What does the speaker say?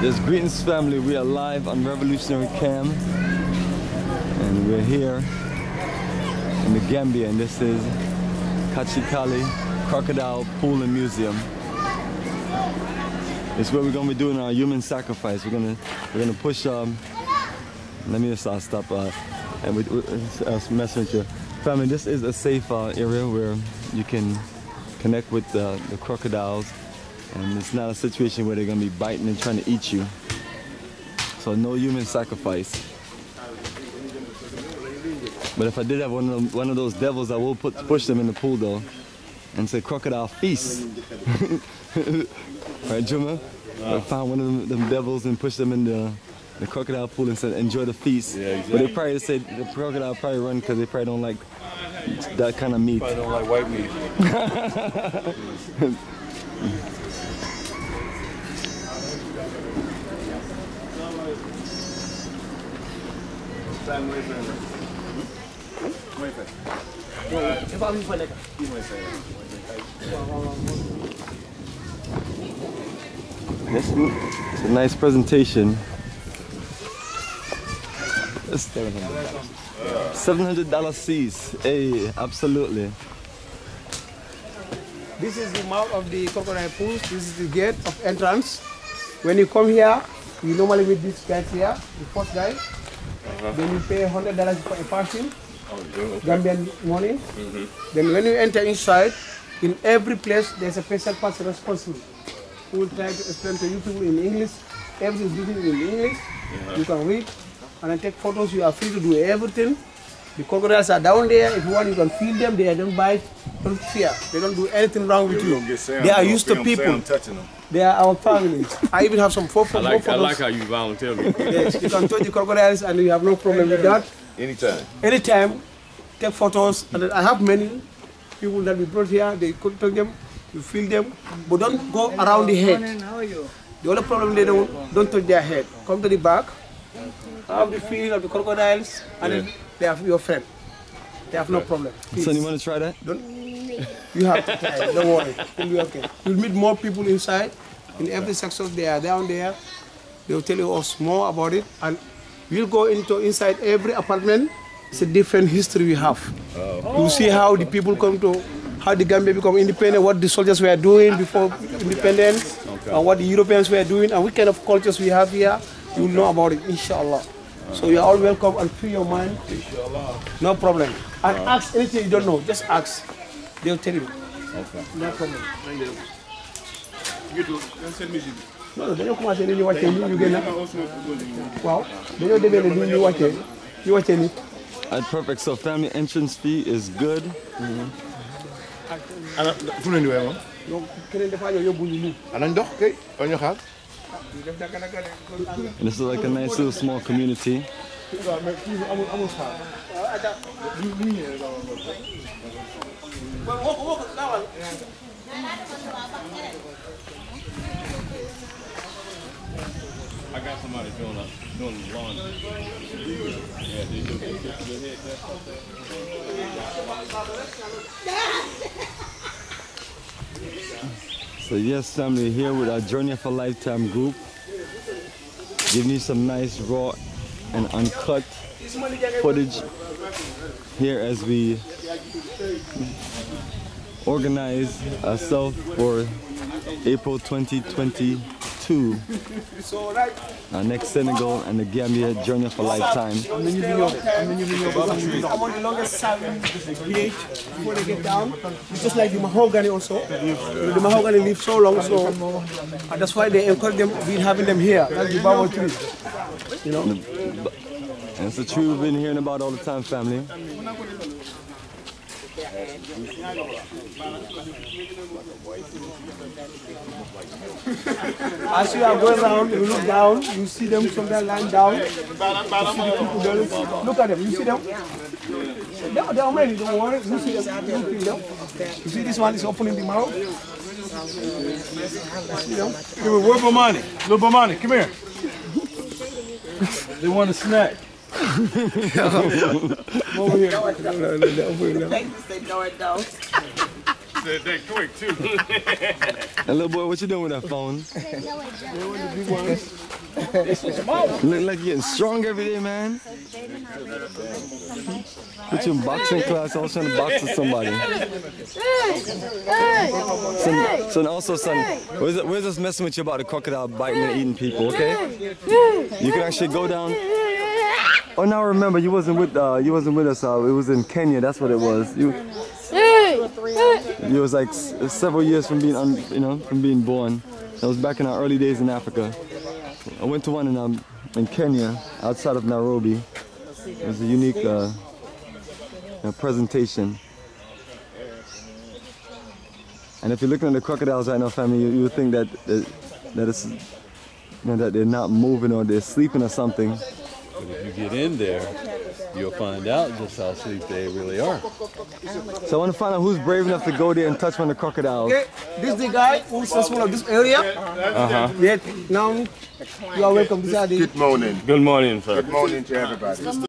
This Greetings family, we are live on Revolutionary Camp, and we're here in the Gambia, and this is Kachikali Crocodile Pool and Museum. It's where we're gonna be doing our human sacrifice. We're gonna push. Let me just stop and messing with you, family. This is a safe area where you can connect with the crocodiles, and it's not a situation where they're gonna be biting and trying to eat you. So no human sacrifice. But if I did have one of those devils, I will push them in the pool though, and say crocodile feast. Right, Juma? Wow. I found one of them devils and pushed them in the crocodile pool and said enjoy the feast. Yeah, exactly. But they probably said the crocodile probably run because they probably don't like that kind of meat. Probably don't like white meat. It's a nice presentation. $700 seas. Hey, absolutely. This is the mouth of the crocodile pools. This is the gate of entrance. When you come here, you normally meet these guys here, the first guy. Then you pay $100 for a person, Gambian money. Then when you enter inside, in every place there's a special person responsible who will try to explain to you people in English. Everything is written in English. You can read and then take photos. You are free to do everything. The crocodiles are down there. If you want, you can feed them. They don't bite. Don't fear. They don't do anything wrong with you. They are used to people. They are our family. I even have some photos. I like how you volunteer me. Yes, you can touch the crocodiles and you have no problem with that. Anytime. Anytime. Take photos. And I have many people that we brought here. They could take them. You feed them. But don't go around the head. The only problem, they don't touch their head. Come to the back. Have the feeling of the crocodiles. And they have your friend. They have no problem. So you want to try that? Don't. You have to try it. Don't worry. You'll be okay. You'll meet more people inside. In every section, they are down there. They'll tell you us more about it. And we'll go inside every apartment. It's a different history we have. You'll see how the people come to, how the Gambia become independent, what the soldiers were doing before independence, and what the Europeans were doing, and what kind of cultures we have here. You'll know about it, inshallah. So you're all welcome and free your mind. Inshallah. No problem. And ask anything you don't know. Just ask. They'll tell you. Okay. No problem. Thank you. You too. Don't send me. No, they don't come at any watch. You get it. Wow. They don't even you watch it. You watch it. Perfect. So family entrance fee is good. And this is like a nice little small community. I got somebody doing laundry. Yeah, they do. So yes, family, here with our Journey of a Lifetime group, giving you some nice raw and uncut footage here as we organize ourselves for April 2022. Our next Senegal and the Gambia Journey of a Lifetime. I'm on the longest serving village before they get down. It's just like the mahogany also. The mahogany live so long, so and that's why they encourage them, we're having them here. That's the Bible tree. You know? And it's a tree we've been hearing about all the time, family. As you are going around, you look down, you see them from that line down. You see the people, look at them, you see them? No, they are many, don't worry. You see them, you feel them. You see this one is opening the mouth. You see them? Give me word for money. Little Bomani, come here. They want a snack. Over here. Thanks, they know it though. They're quick, too. Hey, little boy, what you doing with that phone? Look like you're getting strong every day, man. Put you in boxing class, I was trying to box with somebody. Son, we're just messing with you about the crocodile biting and eating people, okay? You can actually go down. Oh, now remember, you wasn't with us. It was in Kenya. That's what it was. You was like several years from being, from being born. That was back in our early days in Africa. I went to one in Kenya, outside of Nairobi. It was a unique presentation. And if you're looking at the crocodiles right now, family, you would think that they're not moving or they're sleeping or something. But if you get in there, you'll find out just how sleek they really are. So I want to find out who's brave enough to go there and touch one of the crocodiles. Okay, this is the guy who's responsible of this area. Now, you are welcome. Good morning. Good morning, sir. Good morning to everybody.